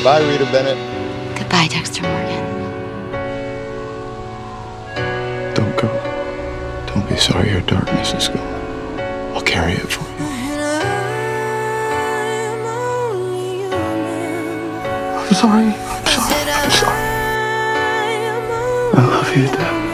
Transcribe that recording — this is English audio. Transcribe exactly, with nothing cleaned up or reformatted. Goodbye, Rita Bennett. Goodbye, Dexter Morgan. Don't go. Don't be sorry your darkness is gone. I'll carry it for you. I'm sorry. I'm sorry. I'm sorry. I love you, Dad.